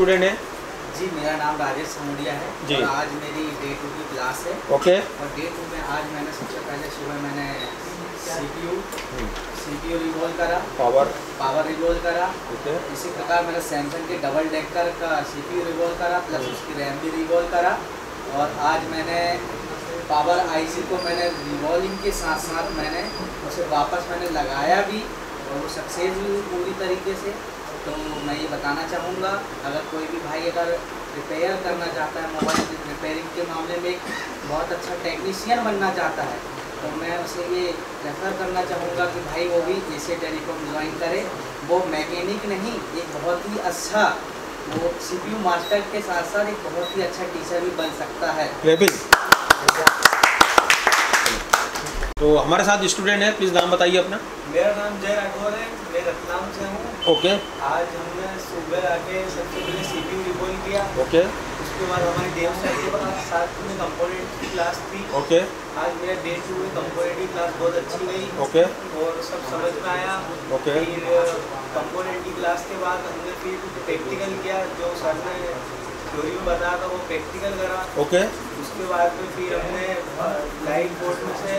Student हैं? जी, मेरा नाम राजेश मिया है जी। और आज मेरी डे 2 की क्लास है। ओके। और डे 2 में आज मैंने सबसे पहले सुबह मैंने सीपीयू रिवॉल्व करा, पावर रिवॉल्व करा। इसी प्रकार मैंने सैमसंग के डबल डेकर का सीपीयू रिवॉल्व करा, प्लस उसकी रैम भी रिवॉल्व करा। और आज मैंने पावर आईसी को मैंने रिवॉल्विंग के साथ साथ मैंने उसे वापस मैंने लगाया भी और वो सक्सेस भी हुई पूरी तरीके से। तो मैं ये बताना चाहूँगा, अगर कोई भी भाई अगर रिपेयर करना चाहता है, मोबाइल रिपेयरिंग के मामले में बहुत अच्छा टेक्नीशियन बनना चाहता है, तो मैं उसे ये रेफर करना चाहूँगा कि भाई वो भी एशिया टेलीकॉम ज्वाइन करे। वो मैकेनिक नहीं, एक बहुत ही अच्छा वो सीपीयू मास्टर के साथ साथ एक बहुत ही अच्छा टीचर भी बन सकता है। तो हमारे साथ स्टूडेंट है, प्लीज नाम बताइए अपना। मेरा नाम जय राठौर है, मैं रतलाम से हूँ। ओके। आज हमने सुबह आके सबसे पहले सीपीयू रिवॉल्व किया। ओके। उसके बाद हमारी डेमो, साथ में कंपोनेंट की क्लास थी। ओके। आज मेरा डे 2 में कंपोनेंट की क्लास बहुत अच्छी गई। ओके। और सब समझ में आया। ओके। कंपोनेंट की क्लास के बाद हमने फिर प्रैक्टिकल किया, जो सर ने थ्योरी में बताया था वो प्रैक्टिकल करा। ओके। उसके बाद में फिर हमने लाइट बोर्ड में से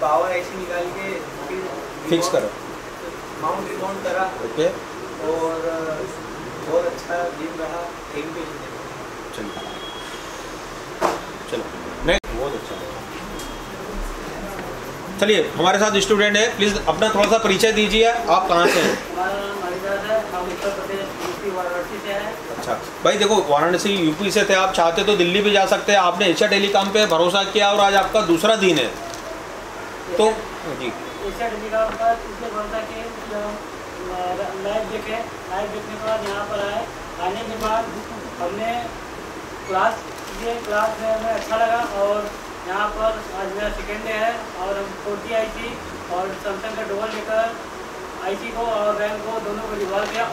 पावर आईसी निकाल के फिर फिक्स करा, माउंट रिमाउंट करा। ओके। और बहुत अच्छा दिन रहा। Thank you. चलो चलिए, हमारे साथ स्टूडेंट है, प्लीज अपना थोड़ा सा परिचय दीजिए। आप कहाँ से हैं? हम उत्तर प्रदेश यूपी वाराणसी से हैं। अच्छा भाई, देखो वाराणसी यूपी से थे, आप चाहते तो दिल्ली भी जा सकते हैं। आपने एशिया टेलीकॉम पे भरोसा किया और आज आपका दूसरा दिन है, तो जी एशिया टेलीकॉम पर इसलिए भरोसा किया कि लाइव देखें। लाइव देखने के बाद यहाँ पर आए, आने के बाद हमने क्लास में हमें अच्छा लगा। और यहाँ पर आज मेरा सेकेंड डे है और हम 40 आईसी और सैमसंग का डबल लेकर आईसी को और रैम को दोनों को रिवॉल्व किया और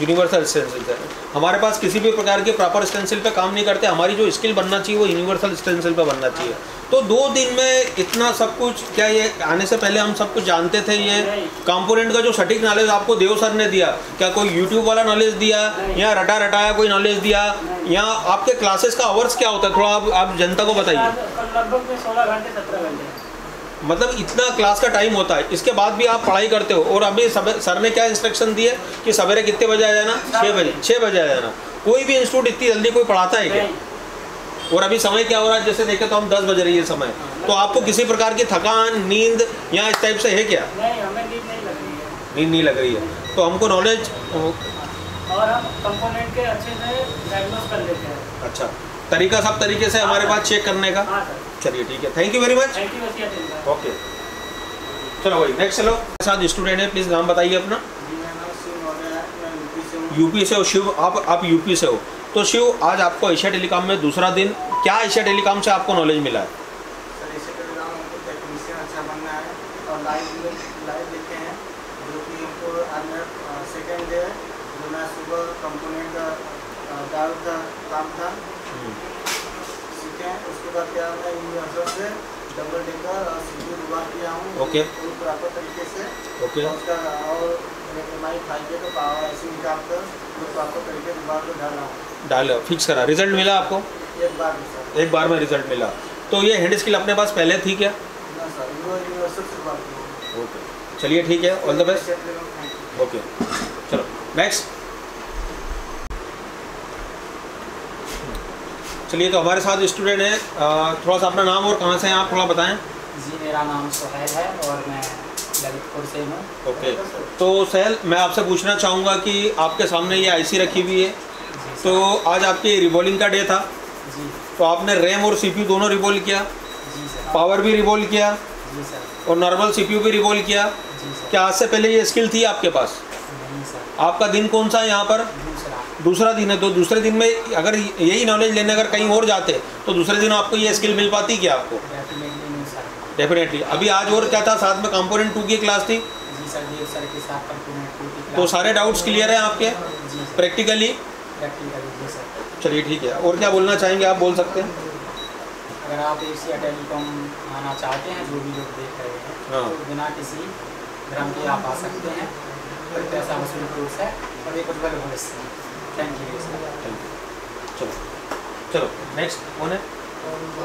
यूनिवर्सल स्टेंसिल है। हमारे पास किसी भी प्रकार के प्रॉपर स्टेंसिल पे काम नहीं करते, हमारी जो स्किल बनना चाहिए वो यूनिवर्सल स्टेंसिल पे बनना चाहिए। तो 2 दिन में इतना सब कुछ, क्या ये आने से पहले हम सब कुछ जानते थे? ये कंपोनेंट का जो सटीक नॉलेज आपको देव सर ने दिया, क्या कोई यूट्यूब वाला नॉलेज दिया या रटा रटाया कोई नॉलेज दिया? या आपके क्लासेस का आवर्स क्या होता है, थोड़ा आप जनता को बताइए। 16 घंटे 17 घंटे मतलब इतना क्लास का टाइम होता है, इसके बाद भी आप पढ़ाई करते हो। और अभी सर ने क्या इंस्ट्रक्शन दिए कि सवेरे कितने बजे आ जाना? 6 बजे आ जाना। कोई भी इंस्टीट्यूट इतनी जल्दी कोई पढ़ाता है क्या? और अभी समय क्या हो रहा है, जैसे देखें तो हम 10 बज रही है समय। तो आपको किसी प्रकार की थकान, नींद या इस टाइप से है क्या? नींद नहीं लग रही है, तो हमको नॉलेज और हम कंपोनेंट के अच्छे से डायग्नोस कर लेते हैं। अच्छा तरीका, सब तरीके से हमारे पास चेक करने का। चलिए ठीक है, thank you very much. Okay चलो भाई, नेक्स्ट चलो। मेरे साथ स्टूडेंट है, प्लीज नाम बताइए अपना। यूपी से हो शिव, आप यूपी से हो। तो शिव, आज आपको एशिया टेलीकॉम में दूसरा दिन, क्या एशिया टेलीकॉम से आपको नॉलेज मिला है? उसके बाद क्या मैं यूनिवर्सल से डबल डेकर सीपीयू रिवॉल्व किया हूँ। ओके। पूरी प्रॉपर तरीके से। ओके। उसका और एमएमसी 5G का पावर आईसी निकालकर पूरी प्रॉपर तरीके से रिवॉल्व डाला हूँ। डाला, फिक्स करा, रिजल्ट मिला आपको? एक बार में रिजल्ट मिला। तो ये हैंड स्किल अपने पास पहले थी क्या? ना सर, यूनिवर्सल से रिवॉल्व किया। ओके चलिए ठीक है, ऑल द बेस्ट। ओके चलो नेक्स्ट। चलिए, तो हमारे साथ स्टूडेंट है, थोड़ा सा अपना नाम और कहाँ से हैं आप थोड़ा बताएं। जी, मेरा नाम सहैल है और मैं ललितपुर से हूँ। ओके। तो सहैल, मैं आपसे पूछना चाहूँगा कि आपके सामने ये आईसी रखी हुई है, तो आज आपकी रिवॉल्विंग का डे था जी। तो आपने रैम और सीपीयू दोनों रिवॉल्व किया जी सर, पावर भी रिवॉल्व किया जी सर, और नॉर्मल सीपीयू भी रिवॉल्व किया जी सर। क्या आज से पहले ये स्किल थी आपके पास? नहीं सर। आपका दिन कौन सा है यहाँ पर? दूसरा दिन है। तो दूसरे दिन में अगर यही नॉलेज लेने अगर कहीं और जाते तो दूसरे दिन आपको ये स्किल मिल पाती क्या आपको? डेफिनेटली। अभी आज और क्या था, साथ में कंपोनेंट 2 की क्लास थी जी सर, ये सर के साथ कंपोनेंट 2 की क्लास। तो सारे डाउट्स क्लियर हैं आपके प्रैक्टिकली जी सर। चलिए ठीक है, और क्या बोलना चाहेंगे आप? बोल सकते हैं, अगर आप एशिया टेलीकॉम आना चाहते हैं, जो भी लोग देख रहे हैं, तो बिना किसी भ्रम के आप आ सकते हैं। पैसा वसूल कोर्स है और एक उत्पल भविष्य। Thank you. चलो चलो नेक्स्ट कौन है,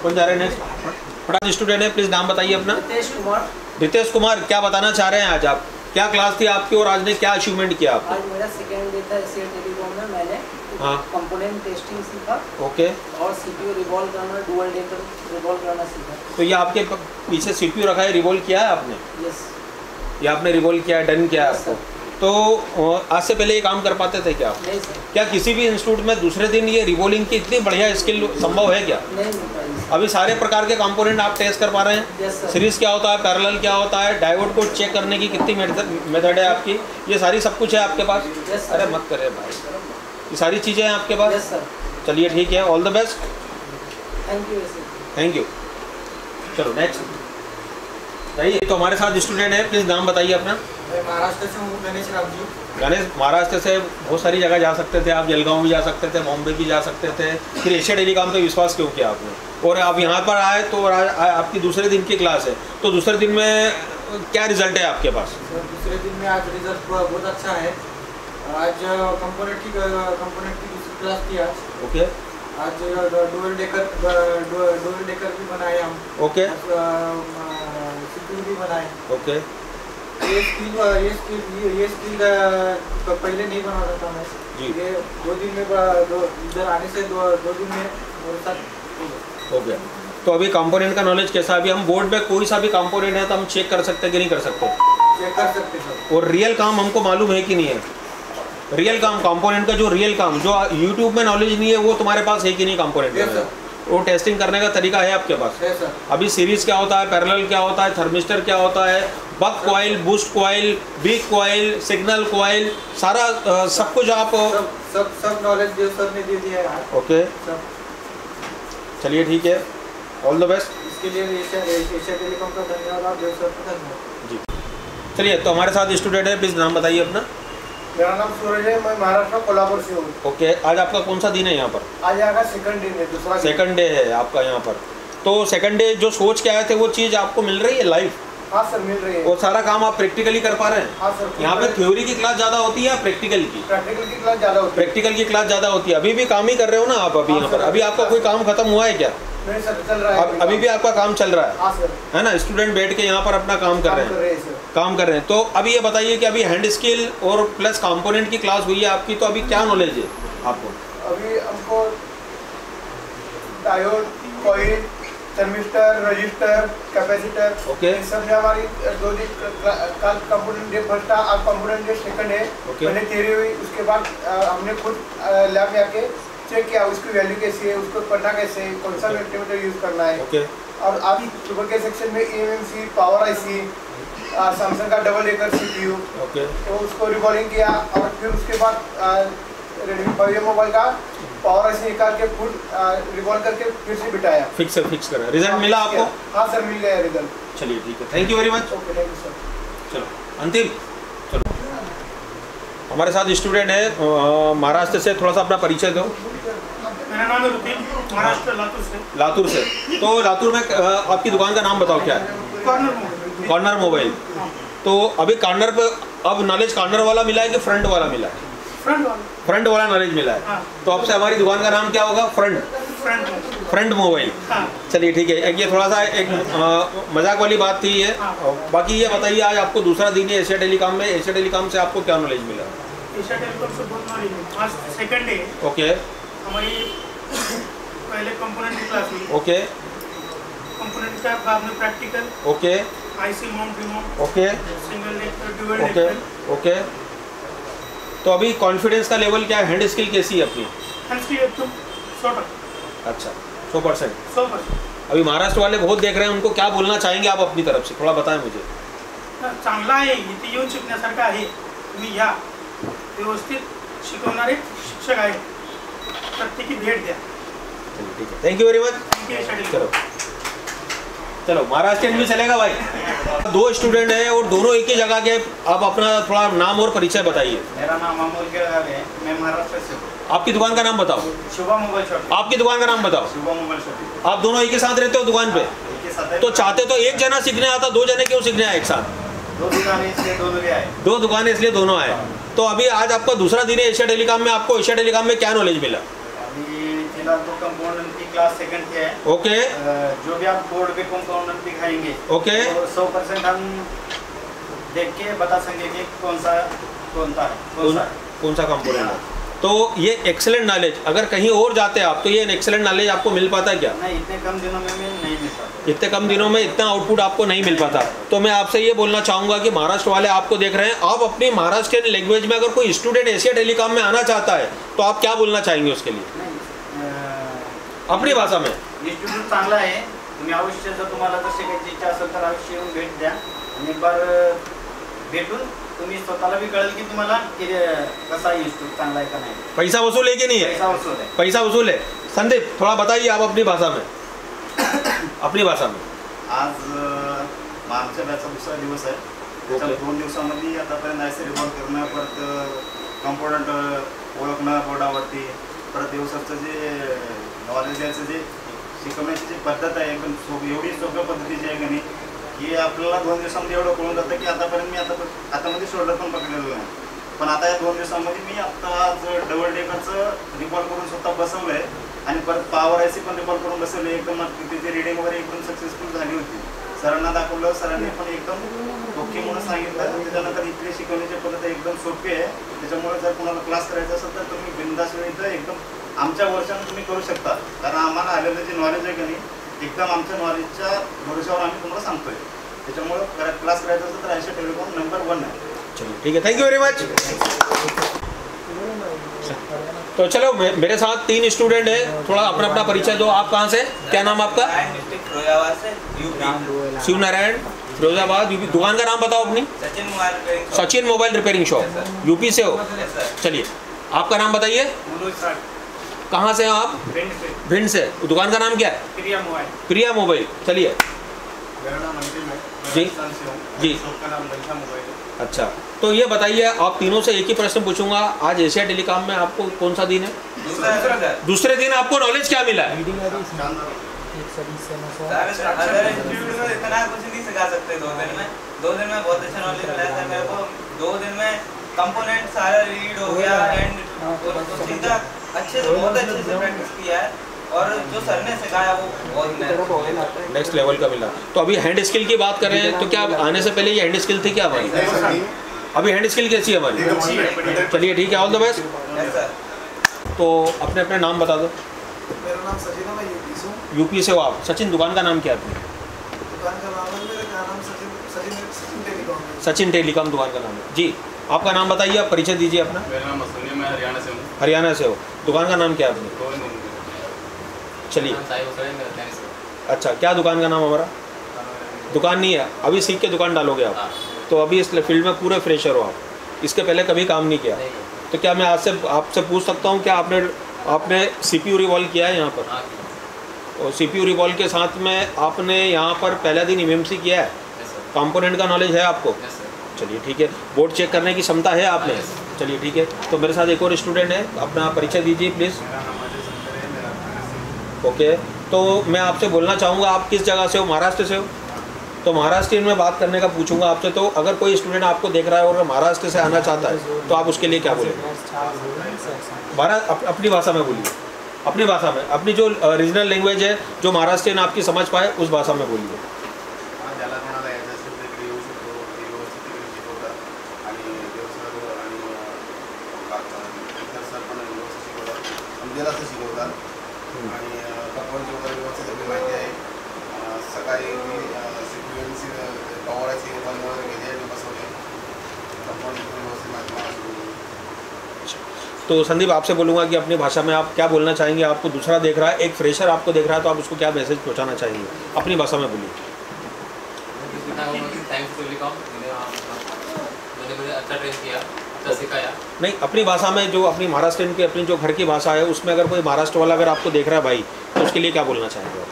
कौन जा रहे हैं नेक्स्ट? फटाफट स्टूडेंट है, प्लीज़ नाम बताइए अपना। दितेश कुमार। दितेश कुमार, क्या बताना चाह रहे हैं आज आप? क्या क्लास थी आपकी और आज ने क्या अचीवमेंट किया आप? आज मेरा सेकेंड डे था एशिया टेलीकॉम में। मैंने कंपोनेंट टेस्टिंग सीखा। ओके। और सीपीयू रिवॉल्व करना, डुअल डेटर रिवॉल्व करना सीखा। तो ये आपके पीछे सीपीयू रखा है, रिवॉल्व किया है आपने? यस। ये आपने रिवॉल्व किया है, डन किया है आपको। तो आज से पहले ये काम कर पाते थे क्या आप? नहीं सर। क्या किसी भी इंस्टीट्यूट में दूसरे दिन ये रिवॉल्विंग की इतनी बढ़िया स्किल संभव है क्या? नहीं। अभी सारे प्रकार के कंपोनेंट आप टेस्ट कर पा रहे हैं? सीरीज क्या होता है, पैरेलल क्या होता है, डायोड को चेक करने की कितनी मेथड है आपकी, ये सारी सब कुछ है आपके पास? अरे मत करें भाई, ये सारी चीज़ें हैं आपके पास? Yes sir. चलिए ठीक है, all the best. Thank you sir. Thank you. चलो नेक्स्ट। भाई तो हमारे साथ स्टूडेंट है, प्लीज़ नाम बताइए अपना। महाराष्ट्र से हूँ, गणेश राव जी। गणेश, महाराष्ट्र से बहुत सारी जगह जा सकते थे आप, जलगांव भी जा सकते थे, बॉम्बे भी जा सकते थे, फिर एशिया टेलीकॉम पे विश्वास क्यों किया आपने? और आप यहाँ पर आए तो आपकी दूसरे दिन की क्लास है, तो दूसरे दिन में क्या रिजल्ट है आपके पास? दूसरे दिन में आज रिजल्ट बहुत अच्छा है। आज कंपोनेंट की दूसरी क्लास थी आज। ओके। आज डुअल डेकर भी बनाए हम। ओके। सीपीयू भी बनाए। ओके। ये स्किल पहले नहीं बना रहा था मैं जी। ये इधर आने से दो दिन में हो गया। तो अभी कंपोनेंट का नॉलेज कैसा? अभी हम बोर्ड में कोई सा भी कंपोनेंट है तो हम चेक कर सकते कि नहीं कर सकते? चेक कर सकते सर। और रियल काम हमको मालूम है कि नहीं है? रियल काम कंपोनेंट का जो रियल काम जो यूट्यूब में नॉलेज नहीं है वो तुम्हारे पास है कि नहीं कंपोनेंट का? वो टेस्टिंग करने का तरीका है आपके पास? Yes sir. अभी सीरीज क्या होता है, पैरेलल क्या होता है, थर्मिस्टर क्या होता है, buck coil, boost coil, big coil, signal coil, सारा सब कुछ आप सब नॉलेज जो सर ने दे दिया है। ओके, चलिए ठीक है, ऑल द बेस्ट। इसके लिए एशिया टेलीकॉम का धन्यवाद जी। चलिए तो हमारे साथ स्टूडेंट है, प्लीज़ नाम बताइए अपना। मेरा नाम सूरज है, मैं महाराष्ट्र कोल्हापुर से हूँ। ओके, आज आपका कौन सा दिन है यहाँ पर? आज यहाँ का सेकंड दिन है, दूसरा सेकंड डे है आपका यहाँ पर। तो सेकंड डे जो सोच के आए थे वो चीज़ आपको मिल रही है लाइफ? हाँ सर, मिल रही है। और सारा काम आप प्रैक्टिकली कर पा रहे हैं? हाँ सर। यहाँ पे थ्योरी की क्लास ज़्यादा होती है या प्रैक्टिकल की? प्रैक्टिकल की क्लास ज़्यादा होती है। प्रैक्टिकल की क्लास ज़्यादा होती है। अभी भी काम ही कर रहे हो ना आप? अभी यहाँ पर अभी आपका कोई काम खत्म हुआ है क्या? नहीं सर, चल रहा है। अभी भी आपका काम चल रहा है ना? स्टूडेंट बैठ के यहाँ पर अपना काम कर रहे हैं, काम कर रहे हैं। तो अभी ये बताइए कि अभी हैंड स्किल और प्लस कंपोनेंट की क्लास हुई है आपकी, तो अभी क्या नॉलेज है आपको? अभी हमको diode, coil, thermistor, resistor, capacitor. Okay. सब हमारी दो दिन कल कंपोनेंट डे फर्स्ट था, आज कंपोनेंट डे सेकंड है। ओके। मैंने थ्योरी हुई, उसके बाद हमने खुद लैब में आके चेक किया उसकी वैल्यू कैसी है, उसको पढ़ना कैसे है, कौन सा मल्टीमीटर यूज करना है। ओके। और अभी सुबह के सेक्शन में एमएमसी, पावर आईसी, सैमसंग का डबल डेकर सीपीयू। ओके। तो उसको रिवॉल्विंग किया और फिर उसके बाद रेडमी मोबाइल का पावर आईसी निकाल के खुद रिवॉल्व करके फिर से बिठाया। फिक्स करा। रिजल्ट मिला आपको? हाँ सर, मिल गया रिजल्ट। चलिए ठीक है, thank you very much. Okay, thank you sir. चलो अंतिम। चलो हमारे साथ स्टूडेंट है, महाराष्ट्र से, थोड़ा सा अपना परिचय दो। मेरा नाम है, महाराष्ट्र लातूर से। लातूर से। तो लातूर में आपकी दुकान का नाम बताओ क्या है? Corner mobile. तो अभी कॉर्नर पे अब नॉलेज कॉर्नर वाला मिला है कि फ्रंट वाला मिला है? फ्रंट वाला नॉलेज मिला है। तो अब से हमारी दुकान का नाम क्या होगा? Front mobile. चलिए ठीक है, ये थोड़ा सा एक मजाक वाली बात थी ये। बाकी ये बताइए, आज आपको दूसरा दिन है एशिया टेलीकॉम में, एशिया टेलीकॉम से आपको क्या नॉलेज मिला? एशिया टेलीकॉम से बहुत नॉलेज मिला। आज सेकंड डे। ओके। हमारी पहले कंपोनेंट की क्लास हुई। ओके। कंपोनेंट का बाद में practical. Okay. IC mount, remote. Okay. Single leg, dual leg. Okay. तो अभी कॉन्फिडेंस का लेवल क्या है? हैंड स्किल कैसी है अपनी? हैंड स्किल एकदम 100%। अच्छा, 100%। अभी महाराष्ट्र वाले बहुत देख रहे हैं, उनको क्या बोलना चाहेंगे आप अपनी तरफ से? थोड़ा बताएं मुझे। चांगला आहे, इथे येऊन शिकण्यासारखं आहे, तुम्ही या, व्यवस्थित शिकवणारे शिक्षक आहेत, प्रत्येकी भेट द्या। ठीक है, थैंक यू वेरी मच। चलो चलो, महाराष्ट्र भी चलेगा भाई। दो स्टूडेंट हैं और दोनों एक ही जगह के, आप अपना थोड़ा नाम और परिचय बताइए। मेरा नाम अमोल केदार है, मैं महाराष्ट्र से हूँ। आपकी दुकान का नाम बताओ। Shubham mobile shop. आपकी दुकान का नाम बताओ। Shubham mobile shop. आप दोनों एक ही साथ रहते हो दुकान पे? तो चाहते तो एक जना सीखने आता, दो जने क्यों सीखने आए एक साथ? दो दुकानें इसलिए दोनों आए। तो अभी आज आपका दूसरा दिन है एशिया टेलीकॉम में, आपको एशिया टेलीकॉम में क्या नॉलेज मिला? तो कंपाउंड की क्लास सेकंड है। ओके। जो भी आप बोर्ड पे कंपाउंड दिखाएंगे, ओके, 100% हम देख के बता सकेंगे कि कौन सा कंपाउंड है। तो ये एक्सेलेंट नॉलेज, अगर कहीं और जाते आप तो ये एक्सेलेंट नॉलेज आपको मिल पाता क्या? नहीं, इतने कम दिनों में नहीं मिल पाता, इतने कम दिनों में इतना आउटपुट आपको नहीं मिल पाता। तो मैं आपसे ये बोलना चाहूँगा कि महाराष्ट्र वाले आपको देख रहे हैं, आप अपनी महाराष्ट्रियन लैंग्वेज में अगर कोई स्टूडेंट एशिया टेलीकॉम में आना चाहता है तो आप क्या बोलना चाहेंगे उसके लिए अपनी भाषा में? स्टूडेंट चांगला आहे, तुम्ही अवश्य जर तुम्हाला जर शिकायची इच्छा असेल तर अवश्य भेट द्या, आणि बार भेटून तुम्ही स्वतःला भी कळेल की तुम्हाला कसा इंस्टिट्यूट चांगला आहे का नाही। पैसा वसूल है कि नहीं है? पैसा वसूल है, पैसा वसूल है। संदीप थोड़ा बताइए आप अपनी भाषा में। अपनी भाषा में। आज मार्चच्या बॅचचा दुसरा दिवस आहे, त्याच्या दोन दिवसांमध्ये आतापर्यंत ऐसे रिव्हॉल्व करणार, परत कंपोनेंट ओळखणार बोर्डावरती, परत दिवसाचं जे नॉलेज द्यायचं जे शिकवण्याची जी पद्धत आहे एकदम एवढी सोप्या पद्धतीची आहे की नाही, की आपल्याला दोन दिवसामध्ये एवढं कळून जातं की आतापर्यंत मी आतामध्ये शोल्डर पण पकडलेलं नाही, पण आता या दोन दिवसामध्ये मी आज डबल डेकरचं रिकॉर्ड करून स्वतः बसवलं आहे, आणि परत पॉवर आयसी पण रिकॉर्ड करून बसवलं आहे एकदम, तिथे रिडिंग वगैरे एकदम सक्सेसफुल झाली होती, सरांना दाखवलं, सरांनी पण एकदम ओके म्हणून सांगितलं। त्याच्यानंतर इथली शिकवण्याची पद्धत एकदम सोपी आहे, त्याच्यामुळे जर कोणाला क्लास करायचा असेल तर तुम्ही बिनधास्त इथं एकदम आमच्या वर्षाने तुम्ही करू शकता, कारण आम्हाला आलेलं जे नॉलेज आहे की नाही एकदम आमच्या नॉलेजच्या भरोशावर आम्ही तुम्हाला सांगतोय, त्याच्यामुळे क्लास करायचा असेल तर एशिया टेलीकॉम नंबर 1 आहे। चलो ठीक है, थैंक यू वेरी मच। तो चलो मेरे साथ 3 स्टूडेंट हैं, थोड़ा अपना अपना परिचय दो। आप कहाँ से, क्या नाम आपका? शिव नारायण, फिरोजाबाद, यूपी। दुकान का नाम बताओ अपनी। Sachin mobile repairing shop, UP से हो। चलिए आपका नाम बताइए। कहाँ से हैं आप? भिंड से। दुकान का नाम क्या है? प्रिया मोबाइल। प्रिया मोबाइल। चलिए जी जी, का नाम मोबाइल है। अच्छा, तो ये बताइए, आप तीनों से एक ही प्रश्न पूछूंगा, आज एशिया टेलीकॉम में आपको कौन सा दिन है? दूसरे दिन आपको नॉलेज क्या मिला है? अच्छे से बहुत अच्छे से प्रैक्टिस किया है, और जो सर ने सिखाया वो बहुत नेक्स्ट लेवल का मिला। तो अभी हैंड स्किल की बात करें तो क्या आने से पहले ये हैंड स्किल थी क्या हमारी? अभी हैंड स्किल कैसी है हमारी? चलिए ठीक है, ऑल द बेस्ट। तो अपने अपने नाम बता दो। मेरा नाम सचिन है, मैं यूपी से हूँ। यूपी से हो आप। सचिन, दुकान का नाम क्या है? दुकान का नाम सचिन टेलीकॉम दुकान का नाम है जी। आपका नाम बताइए, आप परिचय दीजिए अपना। मेरा नाम मसूरी है, मैं हरियाणा से हूँ। हरियाणा से हो। दुकान का नाम क्या है आपने? चलिए अच्छा, क्या दुकान का नाम हमारा? दुकान नहीं है, अभी सीख के दुकान डालोगे आप, तो अभी इस फील्ड में पूरे फ्रेशर हो आप, इसके पहले कभी काम नहीं किया। तो क्या मैं आज से आपसे पूछ सकता हूँ, क्या आपने CPU रिवॉल्व किया है यहाँ पर? और CPU रिवॉल्व के साथ में आपने यहाँ पर पहला दिन MMC किया है, कंपोनेंट का नॉलेज है आपको? चलिए ठीक है, बोर्ड चेक करने की क्षमता है आप में। चलिए ठीक है, तो मेरे साथ एक और स्टूडेंट है, अपना परिचय दीजिए प्लीज़। ओके, तो मैं आपसे बोलना चाहूँगा, आप किस जगह से हो? महाराष्ट्र से हो। तो महाराष्ट्र में बात करने का पूछूंगा आपसे, तो अगर कोई स्टूडेंट आपको देख रहा है और महाराष्ट्र से आना चाहता है तो आप उसके लिए क्या बोलेंगे? अपनी भाषा में बोलिए, अपनी भाषा में, अपनी जो रीजनल लैंग्वेज है जो महाराष्ट्रियन आपकी समझ पाए उस भाषा में बोलिए। तो संदीप आपसे बोलूँगा कि अपनी भाषा में आप क्या बोलना चाहेंगे? आपको दूसरा देख रहा है, एक फ्रेशर आपको देख रहा है, तो आप उसको क्या मैसेज पहुंचाना चाहेंगे? अपनी भाषा में बोलिए। नहीं, अपनी भाषा में, जो अपनी महाराष्ट्र की अपनी जो घर की भाषा है उसमें, अगर कोई महाराष्ट्र वाला अगर आपको देख रहा है भाई, तो उसके लिए क्या बोलना चाहेंगे आप?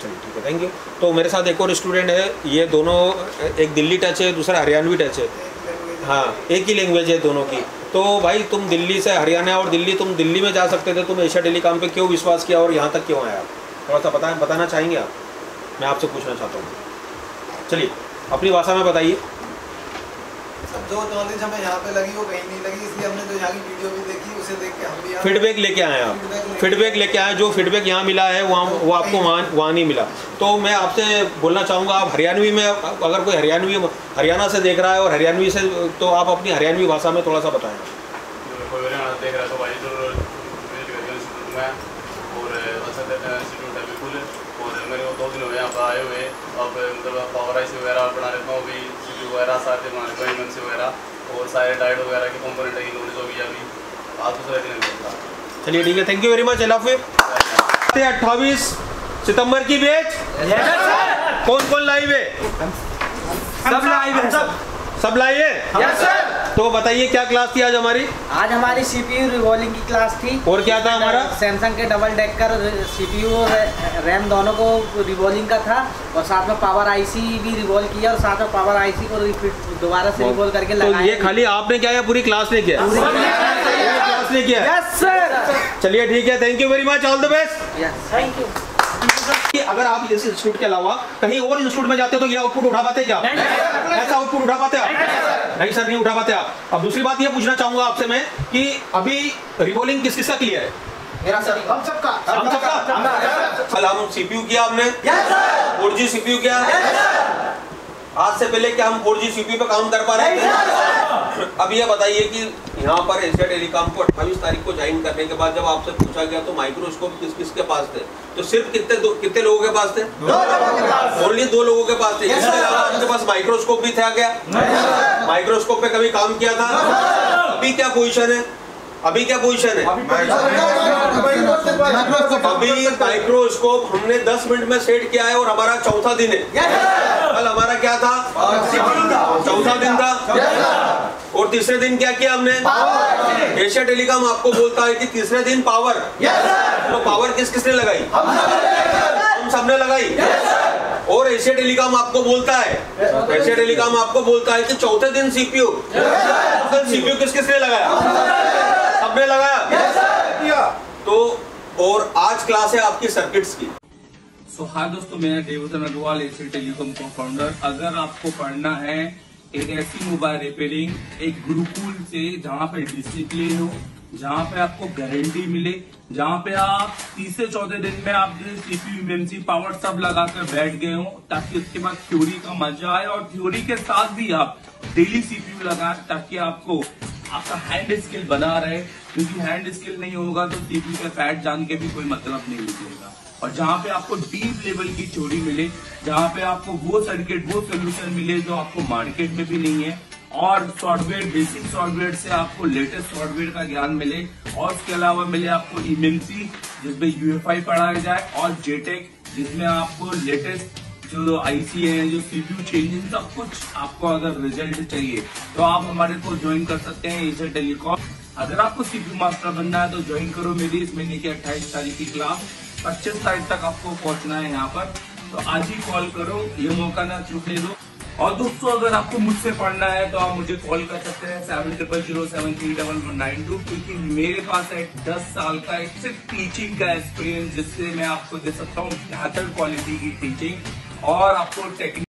चलिए ठीक है, थैंक यू। तो मेरे साथ एक और स्टूडेंट है, ये दोनों, एक दिल्ली टच है, दूसरा हरियाणवी टच है। हाँ एक ही लैंग्वेज है दोनों की। तो भाई तुम दिल्ली से हरियाणा और दिल्ली, तुम दिल्ली में जा सकते थे, तुम एशिया टेलीकॉम पे क्यों विश्वास किया और यहाँ तक क्यों आया? थोड़ा सा बताना चाहेंगे आप? मैं आपसे पूछना चाहता हूँ, चलिए अपनी भाषा में बताइए। जो नॉलेज हमें यहाँ पे लगी वो कहीं नहीं लगी, इसलिए हमने जो यहाँ की वीडियो भी देखी उसे देख के हम भी फीडबैक लेके आए। आप फीडबैक लेके आए, जो फीडबैक यहाँ मिला है वहाँ वो आपको वहाँ नहीं मिला। तो मैं आपसे बोलना चाहूँगा, आप हरियाणवी में, अगर कोई हरियाणवी हरियाणा से देख रहा है और हरियाणवी से, तो आप अपनी हरियाणवी भाषा में थोड़ा सा बताएँ। आए हुए अब मतलब पावर आईसी वगैरह बना लेता हूँ, अभी सीपीयू वगैरह सारे बना लेता हूँ, एमएमसी वगैरह और सारे डाइट वगैरह के कंपोनेंट की नॉलेज होगी अभी आज दूसरे दिन मिलता। चलिए ठीक है, थैंक यू वेरी मच। एलाफे 28 सितंबर की बैच कौन कौन लाइव है? सब लाइव है, सब लाइव है। तो बताइए क्या क्लास थी आज हमारी? आज हमारी सीपीयू रिवॉल्विंग की क्लास थी। और क्या था हमारा? सैमसंग के डबल डेकर सीपीयू और रैम दोनों को रिवॉल्विंग का था, और साथ में पावर आईसी भी रिवॉल्व किया, और साथ में पावर आईसी को दोबारा से रिवॉल्व करके लगाया। तो ये खाली आपने क्या, पूरी क्लास ने किया? क्लास ने किया। Yes sir. चलिए ठीक है, thank you very much, all the best. Yes thank you. कि अगर आप इस इंस्टीट्यूट के अलावा कहीं और इंस्टीट्यूट में जाते तो ये आउटपुट उठा पाते क्या? ऐसा आउटपुट उठा पाते आप? नहीं सर, नहीं उठा पाते आप। अब दूसरी बात ये पूछना चाहूंगा आपसे मैं कि अभी रिवॉल्विंग किस किसका क्लियर है? मेरा सर, हम सबका। हम सबका कल हम सीपीयू किया, हमने 4G सीपीयू किया। आज से पहले क्या हम 4G सीपीयू पे काम कर पा रहे हैं? अब ये बताइए कि यहाँ पर एशिया टेलीकॉम को 28 तारीख को ज्वाइन करने के बाद जब आपसे पूछा गया तो माइक्रोस्कोप किस किस के पास थे, तो सिर्फ कितने लोगों के पास थे? ओनली 2 लोगों के पास थे। इसके अलावा आपके पास माइक्रोस्कोप भी था क्या? माइक्रोस्कोप पे कभी काम किया था? अभी क्या पोजिशन है? अभी क्या पोजीशन है? अभी माइक्रोस्कोप हमने 10 मिनट में सेट किया है और हमारा चौथा दिन है। कल हमारा क्या था? चौथा दिन था। और तीसरे दिन क्या किया हमने? एशिया टेलीकॉम आपको बोलता है कि तीसरे दिन पावर, तो पावर किस किसने लगाई? हम सबने लगाई। और एशिया टेलीकॉम आपको बोलता है, एशिया टेलीकॉम आपको बोलता है कि चौथे दिन सीपीयू, कल सीपीयू किस किसने लगाया? सबने लगाया। तो और आज क्लास है आपकी सर्किट्स की। सो हाय दोस्तों, मैं देवतन अग्रवाल, एशिया टेलीकॉम को फाउंडर। अगर आपको पढ़ना है एक ऐसी मोबाइल रिपेयरिंग एक गुरुकुल से, जहाँ पे डिसिप्लिन हो, जहाँ पे आपको गारंटी मिले, जहाँ पे आप 30 से 14 दिन में आप सीपीयू एमएमसी पावर सब लगाकर बैठ गए हो, ताकि उसके बाद थ्योरी का मजा आए और थ्योरी के साथ भी आप डेली सीपीयू लगाए, ताकि आपको आपका हैंड स्किल बना रहे, क्योंकि हैंड स्किल नहीं होगा तो सीपीयू का फैट जान के भी कोई मतलब नहीं निकलेगा। और जहाँ पे आपको डीप लेवल की थ्योरी मिले, जहाँ पे आपको वो सर्किट वो सोल्यूशन मिले जो आपको मार्केट में भी नहीं है, और सॉफ्टवेयर बेसिक सॉफ्टवेयर से आपको लेटेस्ट सॉफ्टवेयर का ज्ञान मिले, और उसके अलावा मिले आपको एमएमसी जिसमें यूएफआई पढ़ाया जाए, और जेटेक जिसमें आपको लेटेस्ट जो आईसी है, जो सीपीयू चेंजिंग, सब कुछ आपको अगर रिजल्ट चाहिए तो आप हमारे को ज्वाइन कर सकते हैं एशिया टेलीकॉम। अगर आपको सीपीयू मास्टर बनना है तो ज्वाइन करो मेरी इस महीने की 28 तारीख की क्लास। 25 तारीख तक आपको पहुंचना है यहाँ पर, तो आज ही कॉल करो, ये मौका ना चूकने दो। और दोस्तों अगर आपको मुझसे पढ़ना है तो आप मुझे कॉल कर सकते हैं 7007073192, क्योंकि मेरे पास है 10 साल का एक सिर्फ टीचिंग का एक्सपीरियंस, जिससे मैं आपको दे सकता हूँ बेहतर क्वालिटी की टीचिंग और आपको टेक्निक